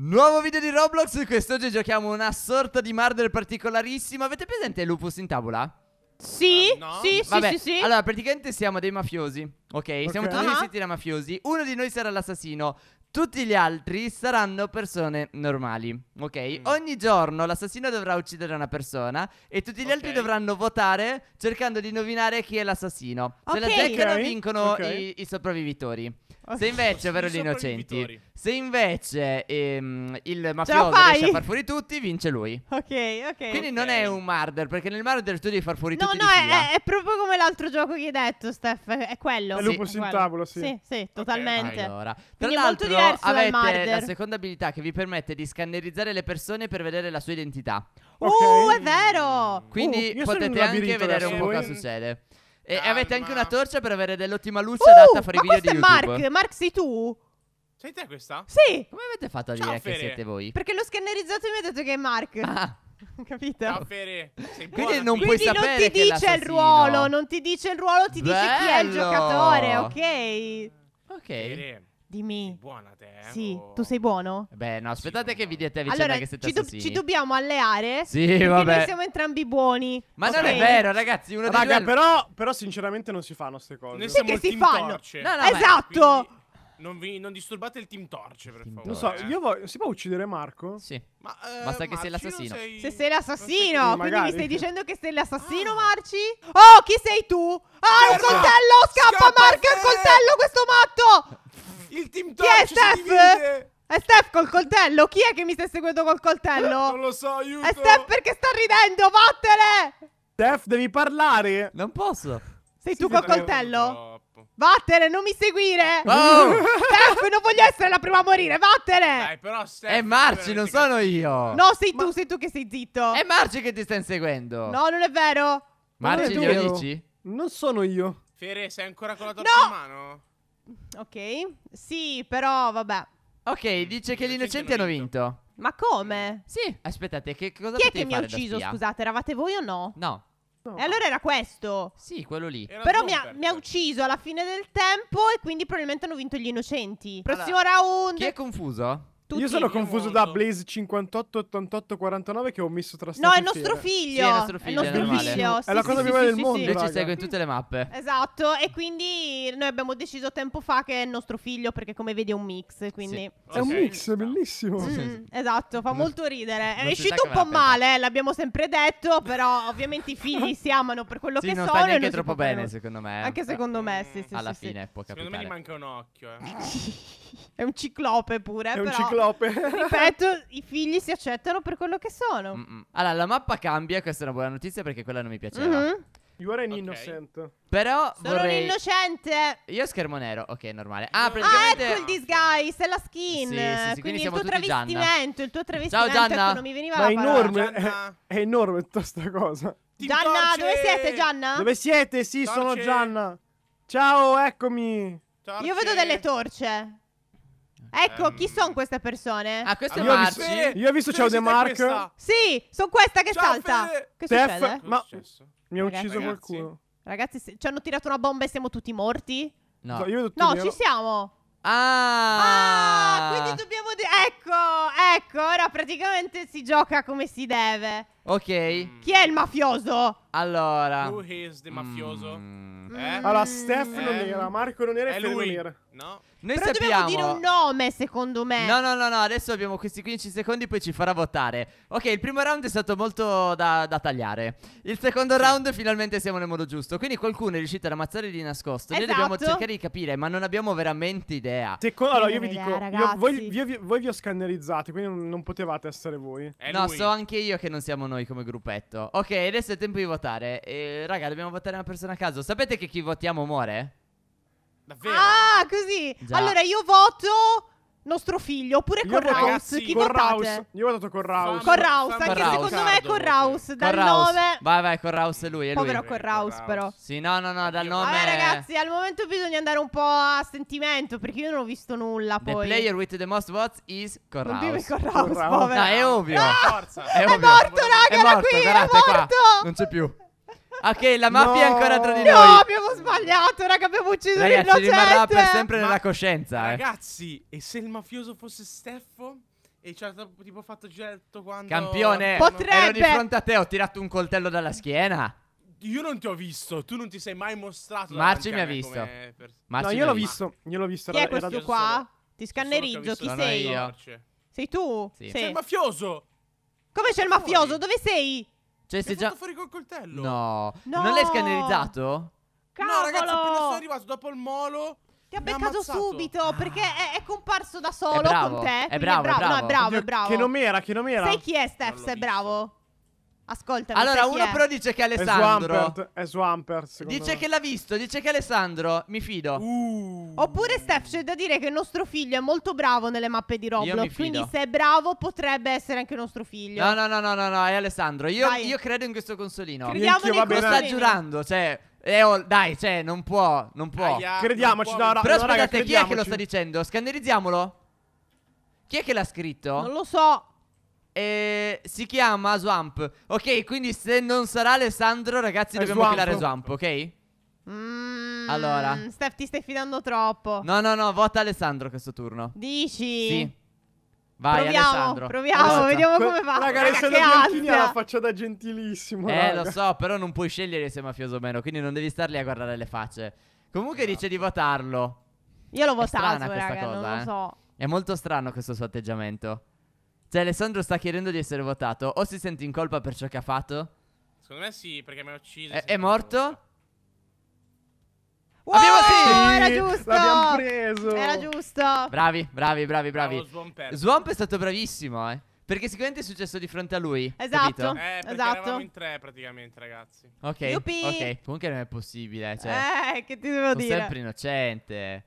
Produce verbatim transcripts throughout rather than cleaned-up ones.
Nuovo video di Roblox e quest'oggi giochiamo una sorta di Murder particolarissima. Avete presente Lupus in tavola? Sì, uh, no. sì, Vabbè. sì, sì, sì. Allora, praticamente siamo dei mafiosi, ok? okay. Siamo tutti vestiti uh-huh. da mafiosi. Uno di noi sarà l'assassino. Tutti gli altri saranno persone normali, ok? Mm. Ogni giorno l'assassino dovrà uccidere una persona e tutti gli okay. altri dovranno votare cercando di indovinare chi è l'assassino. Se okay. la cercano okay. vincono okay. i, i sopravvivitori. Se invece, ovvero gli innocenti, se invece ehm, il mafioso riesce a far fuori tutti, vince lui. Ok, ok. Quindi okay. non è un murder, perché nel murder tu devi far fuori no, tutti. No, no, è, è proprio come l'altro gioco che hai detto, Steph. È quello. È sì. Lupus in tavola, sì. Sì, sì, totalmente. Okay. Allora, tra l'altro avete la seconda abilità che vi permette di scannerizzare le persone per vedere la sua identità. Okay. Uh, è vero! Quindi uh, potete anche vedere un po' cosa succede. E Calma. avete anche una torcia per avere dell'ottima luce uh, adatta a fare i video di YouTube. Ma Mark, Mark sei tu? Sei te questa? Sì. Come avete fatto a Ciao, dire Fere. che siete voi? Perché l'ho scannerizzato e mi ha detto che è Mark. Ah. Capito? Ciao, Fere. Sei buona, Quindi non quindi puoi sapere non ti che dice il ruolo, non ti dice il ruolo, ti Bello. dice chi è il giocatore, ok? Ok. Fere. Dimmi. Buona te. Sì, o... tu sei buono? Beh, no, aspettate sì, che no. vi diate a vicenda allora, che siete ci assassini. Allora, ci dobbiamo alleare. Sì, perché vabbè. noi siamo entrambi buoni. Ma okay. non è vero, ragazzi, uno Raga, dei due... però, però sinceramente non si fanno queste cose. Noi sì siamo che si fanno. No, no, esatto. Beh, non, vi, non disturbate il team torce, per favore. Non so, io voglio, si può uccidere Marco? Sì. Ma, eh, Basta che Marci sei l'assassino. Sei... Se sei l'assassino, quindi magari. mi stai dicendo che sei l'assassino, ah. Marci? Oh, chi sei tu? Ah, un coltello! Scappa, Marco, il coltello, questo matto! Il team Chi è Steph? È Steph col coltello? Chi è che mi sta seguendo col coltello? Non lo so, aiuto. È Steph perché sta ridendo, vattene! Steph, devi parlare. Non posso. Sei si tu col coltello? Vattene, non mi seguire. Oh. Steph, non voglio essere la prima a morire, vattene. Dai, però Steph, è Marci, non sono io. No, sei Ma... tu, sei tu che sei zitto. È Marci che ti sta inseguendo. No, non è vero. Marci, glielo dici? Non sono io. Fere, sei ancora con la torcia no. in mano? Ok, sì, però vabbè. Ok, dice che gli innocenti hanno vinto. Ma come? Sì, aspettate, che cosa Chi è che mi ha ucciso, scusate, eravate voi o no? No. no. E allora era questo? Sì, quello lì. Era però mi ha, mi ha ucciso alla fine del tempo e quindi probabilmente hanno vinto gli innocenti. Allora, prossimo round. Chi è confuso? Tutti. Io sono confuso da Blaze cinquantotto ottantotto quarantanove che ho messo tra No, è il nostro figlio. Sì, è il nostro figlio. È, il nostro è, figlio. Sì, è la cosa sì, più bella sì, del sì, mondo. Noi ci segue in tutte le mappe. Esatto. E quindi noi abbiamo deciso tempo fa che è il nostro figlio, perché come vedi è un mix. Quindi sì. okay. È un mix, è bellissimo. Mm, esatto, fa molto ridere. È uscito un po' male, eh, l'abbiamo sempre detto. Però ovviamente i figli si amano per quello sì, che non sono. Non è troppo bene, secondo me. Anche secondo me, sì. Alla fine può capitare. Secondo me gli manca un occhio. È un ciclope pure, però. Ripeto, i figli si accettano per quello che sono. Mm -mm. Allora, la mappa cambia, questa è una buona notizia perché quella non mi piaceva. Mm -hmm. You are an okay. innocent. Però sono vorrei... un innocente. Io schermo nero, ok, normale. Ah, praticamente... ah, ecco il disguise, è la skin. Sì, sì, sì, quindi il tuo travestimento, il tuo travestimento. Ciao Gianna. Ecco, non mi veniva Ma la parola. È, è enorme tutta sta cosa. Team Gianna, torce! Dove siete Gianna? Dove siete? Sì, torce. sono Gianna. Ciao, eccomi. Torce. Io vedo delle torce. Ecco, um, chi sono queste persone? Ah, queste allora, Marci. Io ho visto Ciao De Marco. Sì, sono questa che Ciao, salta. Fede. Che Steph, succede? Ma mi ha ucciso ragazzi. qualcuno. Ragazzi, se... ci hanno tirato una bomba e siamo tutti morti? No, no, io no ci siamo. Ah, ah quindi dobbiamo dire... Ecco, ecco, ora praticamente si gioca come si deve. Ok. Mm. Chi è il mafioso? Allora. Who is the mafioso? Mm. Eh? Allora, Steph eh. non era, Marco non era e Fede non era. No. Noi Però sappiamo... dobbiamo dire un nome, secondo me. No, no, no, no, adesso abbiamo questi quindici secondi, poi ci farà votare. Ok, il primo round è stato molto da, da tagliare. Il secondo round finalmente siamo nel modo giusto. Quindi qualcuno è riuscito ad ammazzare di nascosto. Esatto. Noi dobbiamo cercare di capire, ma non abbiamo veramente idea. Secondo... Allora, io vi dico, io, voi, io, voi vi ho scannerizzati, quindi non, non potevate essere voi. È no, lui. so anche io che non siamo noi come gruppetto. Ok, adesso è tempo di votare. Eh, raga, dobbiamo votare una persona a caso. Sapete che chi votiamo muore? Davvero? Ah, così. Già. Allora io voto nostro figlio oppure Corraus. Chi votate? Io ho votato Corraus. Corraus, anche Corraus. secondo me è Corraus. Dal Corraus. nome. Vai, vai, Corraus è lui. È Povero lui. Corraus, Corraus, però. Sì, no, no, no. Dal nome. Vabbè, ragazzi, al momento bisogna andare un po' a sentimento perché io non ho visto nulla. Poi. The player with the most votes is Corraus. Non Corraus, Corraus. Povero. No, è ovvio. Ah! È, è ovvio. morto, raga. È morto, qui, guardate, è morto. Qua. Non c'è più. Ok, la mafia no. è ancora tra di noi. No, abbiamo sbagliato, raga, abbiamo ucciso l'innocente. Ragazzi, rimarrà per sempre Ma, nella coscienza. Ragazzi, eh. e se il mafioso fosse Steffo? E ci ha tipo fatto girare tutto quanto. Campione, potrebbe... ero di fronte a te, ho tirato un coltello dalla schiena. Io non ti ho visto, tu non ti sei mai mostrato. Marci mi ha visto per... Marci, no, io l'ho visto. Io l'ho visto. Chi era, è questo qua? Sono... Ti scannerizzo, chi sei? Io. Sei tu? Sì. Sei. C'è il mafioso. Come c'è il mafioso? Dove sei? Cioè, sei già... fuori col coltello. No, no. Non l'hai scannerizzato? Cavolo. No ragazzi, appena sono arrivato dopo il molo ti ha beccato subito, perché è, è comparso da solo bravo, con te. È bravo, è bravo, è bravo. No, è bravo, Oddio, è bravo. Che non era, che non era. Sai chi è, Steph? È bravo. Ascoltami. Allora, uno però dice che è Alessandro. È Swampert, è Swampert secondo Dice me. che l'ha visto, dice che è Alessandro. Mi fido. Uh. Oppure, Steph, c'è da dire che il nostro figlio è molto bravo nelle mappe di Roblox. Quindi, se è bravo, potrebbe essere anche il nostro figlio. No, no, no, no, no, no, è Alessandro. Io, io credo in questo consolino. Crediamo nel consolino. Lo sta giurando, cioè... Leo, dai, cioè, non può, non può. Aia, crediamoci, non può. No, no, però no, aspettate, raga, chi è che lo sta dicendo? Scannerizziamolo. Chi è che l'ha scritto? Non lo so. Eh, si chiama Swamp. Ok, quindi se non sarà Alessandro, ragazzi, è dobbiamo killare Swamp, ok? Mm, allora Steph, ti stai fidando troppo. No, no, no, vota Alessandro questo turno. Dici? Sì. Vai, proviamo, Alessandro. Proviamo, Forza. vediamo come va. Raga, adesso Bianchini ha la faccia da gentilissimo. Eh, raga, lo so, però non puoi scegliere se è mafioso o meno, quindi non devi star lì a guardare le facce. Comunque no, dice di votarlo. Io l'ho votato, strana questa raga, cosa, non eh. lo so. È molto strano questo suo atteggiamento. Cioè, Alessandro sta chiedendo di essere votato. O si sente in colpa per ciò che ha fatto? Secondo me sì, perché mi ha ucciso. È, è morto? Wow, abbiamo sì! Era giusto! L'abbiamo preso! Era giusto! Bravi, bravi, bravi, bravi. Swamp, Swamp è stato bravissimo, eh. Perché sicuramente è successo di fronte a lui. Esatto, capito? Eh, perché esatto. eravamo in tre praticamente, ragazzi. Ok, Yuppie. ok. Comunque non è possibile, cioè. Eh, che ti devo dire? Sono sempre innocente.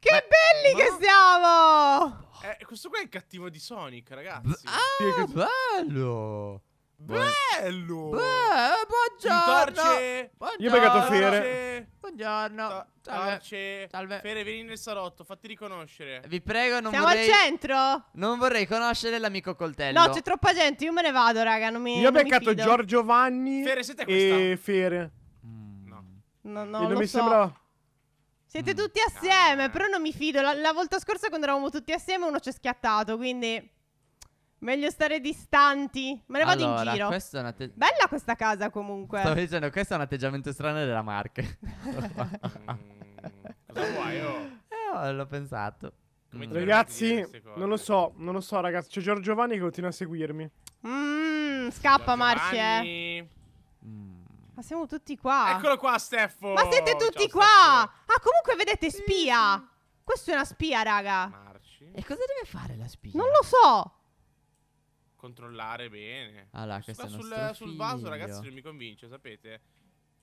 Che Ma... belli Ma... che siamo! Eh, questo qua è il cattivo di Sonic, ragazzi. Ah, bello! Bello! Beh, buongiorno! buongiorno! Io ho beccato Fere. Buongiorno. Ta Salve. Salve. Fere, vieni nel salotto, fatti riconoscere. Vi prego, non Siamo vorrei... Siamo al centro? Non vorrei conoscere l'amico coltello. No, c'è troppa gente, io me ne vado, raga, non mi Io ho beccato Giorgio Vanni Fere, siete questa? E Fere. Mm. No. No, no, e non lo mi so. sembra... Siete mm. tutti assieme, ah, però non mi fido. La, la volta scorsa quando eravamo tutti assieme uno ci è schiattato, quindi... Meglio stare distanti. Me ne vado allora, in giro. Questa è una Bella questa casa comunque. Stavo dicendo, questo è un atteggiamento strano della Mark. Cosa vuoi? Oh? Eh, l'ho pensato. Mm. Ragazzi, non lo so, non lo so ragazzi. C'è Giorgio Vanni che continua a seguirmi. Mmm, scappa Marci, eh. Mm. Ma siamo tutti qua. Eccolo qua, Steffo. Ma siete tutti Ciao, qua. Steffo. Ah, comunque vedete, spia. Mm. Questa è una spia, raga. Marci. E cosa deve fare la spia? Non lo so. Controllare bene. Allora, questo sul, sul, sul vaso, ragazzi, non mi convince, sapete?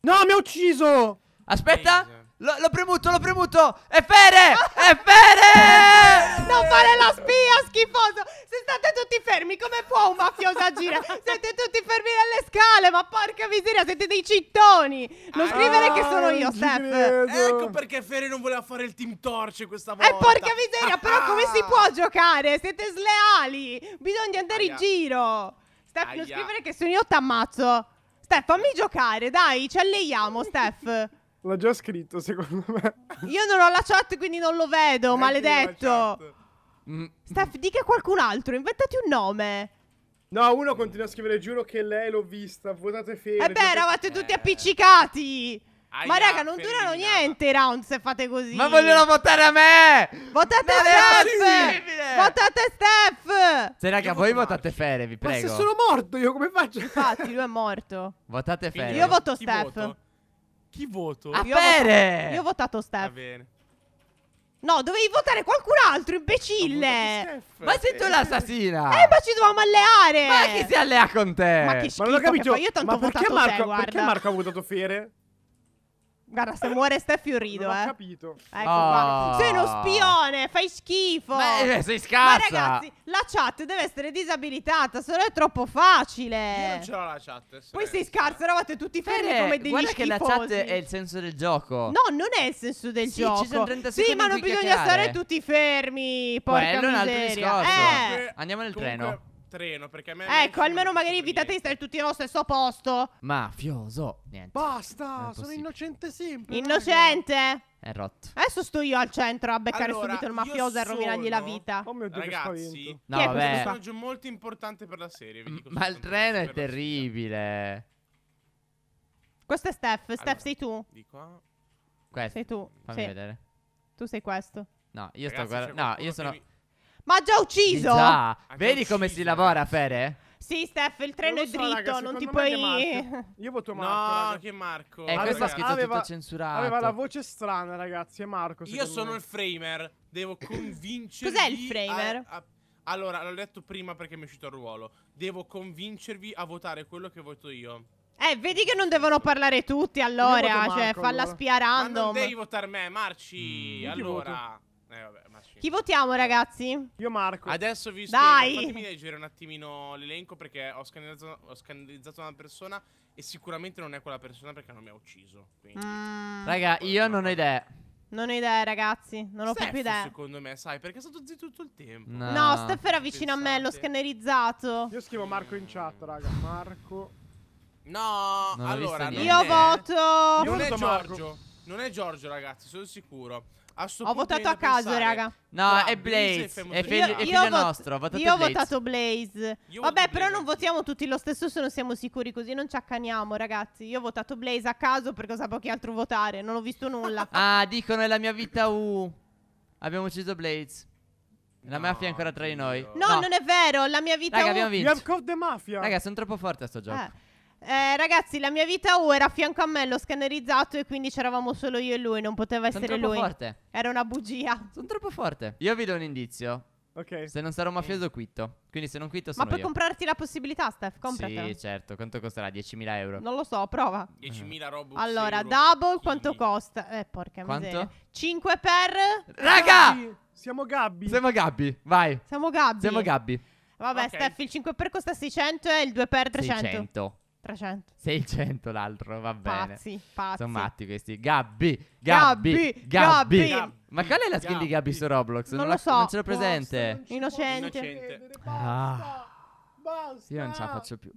No, mi ha ucciso! Aspetta! L'ho premuto, l'ho premuto! È Fere! È Fere! Non fare la spia, schifoso! Se state tutti fermi, come può un mafioso agire? Siete tutti fermi nelle scale, ma porca miseria, siete dei cittoni! Non ah, scrivere che sono io, Steph! Ecco perché Fere non voleva fare il team torch questa volta! E eh, porca miseria, però come si può giocare? Siete sleali! Bisogna andare Aia. in giro! Steph, Aia. non scrivere che sono io, t'ammazzo! Steph, fammi giocare, dai, ci alleiamo, Steph! L'ho già scritto, secondo me. Io non ho la chat, quindi non lo vedo, Neanche maledetto. Mm. Steph, dica qualcun altro, inventati un nome. No, uno continua a scrivere, giuro che lei l'ho vista, votate Fere. E beh, eravate eh. tutti appiccicati. Aia, Ma raga, non durano niente i round se fate così. Ma vogliono votare a me. Votate Steph. Votate Steph. Se raga, io voi votate Fere, vi prego. Ma se sono morto io, come faccio? Infatti, lui è morto. Votate Fere. Io voto Chi Steph. Voto? Chi voto? A io Fere! Voto, io ho votato Steph. Va bene. No, dovevi votare qualcun altro, imbecille! Ma sei tu l'assassina! Eh, ma ci dovevamo alleare! Ma chi si allea con te? Ma che schifo, ma non ho capito. Io tanto ma ho votato Marco, te, guarda. Perché Marco ha votato Fere? Guarda, se muore Steph io rido, non eh. ho capito. Ecco oh. qua. Sei uno spione, fai schifo. Beh, sei scarsa. Ma ragazzi, la chat deve essere disabilitata, se no è troppo facile. Io non ce l'ho la chat. Poi sei scarsa, eravate tutti fermi come degli guarda schifosi. Guarda che la chat è il senso del gioco. No, non è il senso del sì, gioco. Ci sono trenta secondi. Sì, ma non bisogna stare tutti fermi, porca miseria. Quello è un altro discorso. Eh. Andiamo nel Comunque... treno. treno, perché a me... Ecco, almeno magari evitate di stare tutti nello stesso posto. Mafioso. Niente. Basta, sono innocente sempre. Innocente? Raga. È rotto. Adesso sto io al centro a beccare allora, subito il mafioso sono... e rovinargli la vita. Oh mio Dio, ragazzi, no, vabbè. È un personaggio molto importante per la serie. Vi dico, ma il treno è terribile. Questo è Steph. Allora, Steph sei tu. Di qua. Questo. Sei tu. Fammi sì. vedere. Tu sei questo. No, io ragazzi, sto guardando. No, io sono... Mi... Ma già ucciso? Già. Vedi ucciso, come si lavora, Fere? Sì, Steph, il treno so, è dritto, raga, non ti puoi... Io voto Marco. No, che Marco. E eh, questo ha scritto aveva, tutto censurato. Aveva la voce strana, ragazzi, è Marco. Io sono me. il framer, devo convincervi... Cos'è il framer? A, a... Allora, l'ho detto prima perché mi è uscito il ruolo. Devo convincervi a votare quello che voto io. Eh, vedi che non devono parlare tutti, allora, Marco, cioè, falla allora. spia random. Ma non devi votare me, Marci, mm, allora... Eh, vabbè, chi votiamo, ragazzi? Io Marco. Adesso vi spiego. Dai. Fatemi leggere un attimino l'elenco, perché ho scandalizzato, ho scandalizzato una persona e sicuramente non è quella persona perché non mi ha ucciso. Quindi, mm. Raga, io non ho idea. Non ho idea, ragazzi. Non ho Steph, proprio idea. Secondo me, sai, perché è stato zitto tutto il tempo. No, no Steph era vicino Pensate. a me, l'ho scannerizzato. Io scrivo Marco in chat, raga. Marco. No, non allora non io è... voto. Non è Giorgio. Non è Giorgio, ragazzi, sono sicuro. Ho votato a caso, raga. No, no, è Blaze. È figlio nostro. Ho votato io ho Blaze. votato Blaze. Io Vabbè, voto però Blaze. non votiamo tutti lo stesso se non siamo sicuri, così non ci accaniamo, ragazzi. Io ho votato Blaze a caso perché sapevo che altro votare. Non ho visto nulla. Ah, dicono è la mia vita U. Abbiamo ucciso Blaze. La no, mafia è ancora tra di noi. No, no, non è vero. La mia vita raga, U. Abbiamo vinto. Abbiamo vinto. Mafia. Raga, sono troppo forte a sto gioco. Eh. Eh, ragazzi, la mia vita U era a fianco a me, l'ho scannerizzato e quindi c'eravamo solo io e lui, non poteva essere lui. Sono troppo forte. Era una bugia. Sono troppo forte. Io vi do un indizio. Ok. Se non sarò mafioso, quitto. Quindi se non quitto sono io. Ma puoi comprarti la possibilità, Steph? Compratela. Sì, certo. Quanto costerà? diecimila euro? Non lo so, prova. diecimila robux. Allora, double quanto costa? Eh, porca miseria. cinque per... Raga! Gabby. Siamo Gabby. Siamo Gabby, vai. Siamo Gabby. Siamo Gabby. Vabbè, okay. Steph, il cinque per costa seicento e il due per trecento. seicento. trecento. seicento l'altro, va bene. Pazzi, pazzi. Sono matti questi. Gabby, Gabby, Gabby. Ma qual è la skin Gabby. di Gabby su Roblox? Non, non lo so. Non ce l'ho presente. Basta, Innocente. Innocente. Ah. Basta. Io non ce la faccio più.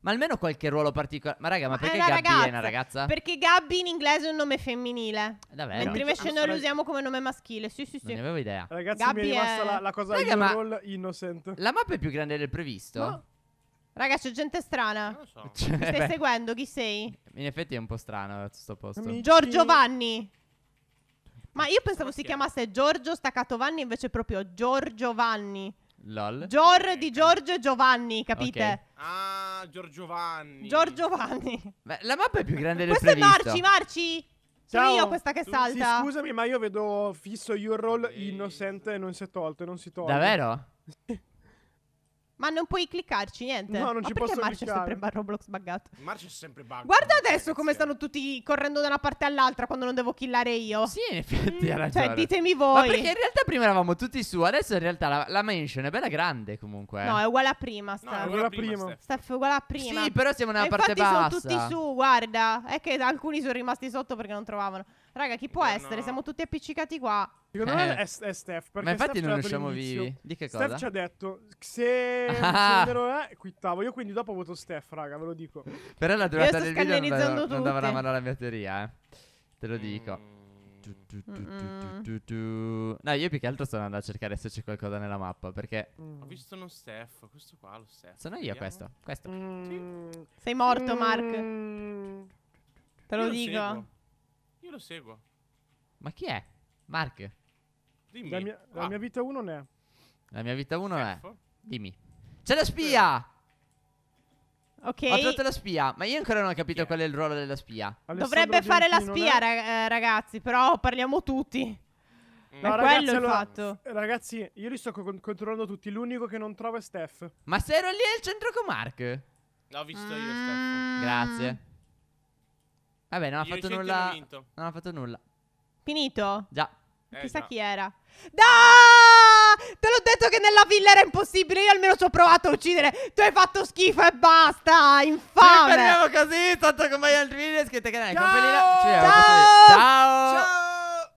Ma almeno qualche ruolo particolare. Ma raga, ma perché Gabby ragazza. è una ragazza? Perché Gabby in inglese è un nome femminile. Davvero? Mentre invece noi lo usiamo come nome maschile. Sì, sì, sì. Non ne avevo idea. Ragazzi, Gabby mi è rimasta è... la, la cosa raga, ma... roll innocent. La mappa è più grande del previsto? No. Raga, c'è gente strana. Non lo so. Cioè, Mi stai beh. seguendo? Chi sei? In effetti è un po' strano questo posto. Amici. Giorgio Vanni. Ma io pensavo si chiamasse Giorgio staccato Vanni, invece proprio Giorgio Vanni. Lol. Gior okay. di Giorgio e Giovanni, capite? Okay. Ah, Giorgio Vanni. Giorgio Vanni. Beh, la mappa è più grande del previsto. Questo è Marci, Marci. Sono io questa che tu, salta. Sì, scusami, ma io vedo fisso your roll innocente e non si è tolto e non si toglie. Davvero? Ma non puoi cliccarci, niente. No, non ma ci posso cliccare. Perché Marcia è sempre Roblox buggato? Marcia è sempre buggato. Guarda adesso come stanno tutti correndo da una parte all'altra quando non devo killare io. Sì, in effetti mm, ha ragione. Cioè, ditemi voi. Ma perché in realtà prima eravamo tutti su, adesso in realtà la, la mansion è bella grande comunque. No, è uguale a prima, Steph. No, è uguale a prima. Steph, è uguale a prima. Sì, però siamo nella parte bassa. Infatti sono tutti su, guarda. È che alcuni sono rimasti sotto perché non trovavano. Raga, chi può no, essere? No. Siamo tutti appiccicati qua. Secondo me eh. è, è Steph. Ma infatti Steph non usciamo vivi. Di che cosa? Steph ci ha detto se ah. non è quittavo. Io quindi dopo voto Steph, raga, ve lo dico. Però la durata del video non dava, non dava una mano alla mia teoria, eh. Te lo dico. Mm. Du, du, du, du, du, du. No, io più che altro sto andando a cercare se c'è qualcosa nella mappa, perché mm. ho visto uno Steph, questo qua lo Steph. Sono io questo, questo. Mm. Sì. Sei morto, Mark. Mm. Te lo io dico. Lo io lo seguo. Ma chi è? Mark. Dimmi. La mia, la ah. mia vita uno non è. La mia vita uno è. Dimmi. C'è la spia! Ok. Ho trovato la spia, ma io ancora non ho capito yeah. qual è il ruolo della spia. Alessandro Dovrebbe Gentino fare la spia, è... ragazzi, però parliamo tutti. Mm. No, è ragazzi, quello allora, il fatto. Ragazzi, io li sto con controllando tutti, l'unico che non trovo è Steph. Ma se ero lì al centro con Mark? L'ho visto mm. io, Steph. Grazie. Vabbè, non ha fatto nulla. Non ha fatto nulla. Finito? Già. Eh, Chissà già. chi era. Da! Te l'ho detto che nella villa era impossibile. Io almeno ci ho provato a uccidere. Tu hai fatto schifo e basta. Infame. Ci fermiamo così. Tanto come gli altri video. Iscrivetevi al canale. Ciao. Ciao. Ciao. Ciao.